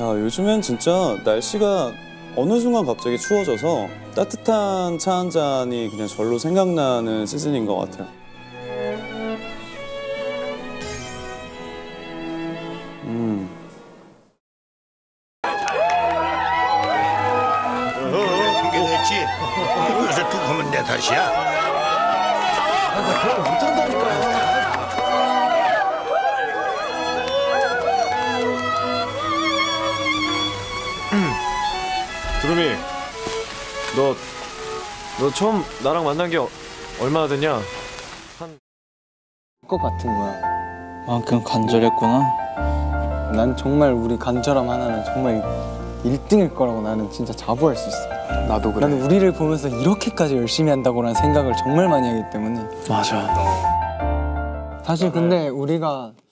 요즘엔 진짜 날씨가 어느 순간 갑자기 추워져서 따뜻한 차 한 잔이 그냥 절로 생각나는 시즌인 것 같아요. 이게 됐지? 여기서 툭 하면 내 탓이야? 나 그걸 못한다니까. 두루미, 너 처음 나랑 만난 게 얼마나 되냐? 한... 것 같은 거야. 그만큼 간절했구나. 난 정말 우리 간절함 하나는 정말 1등일 거라고 나는 진짜 자부할 수 있어. 나도 그래. 나는 우리를 보면서 이렇게까지 열심히 한다고라는 생각을 정말 많이 하기 때문에. 맞아. 사실 근데 우리가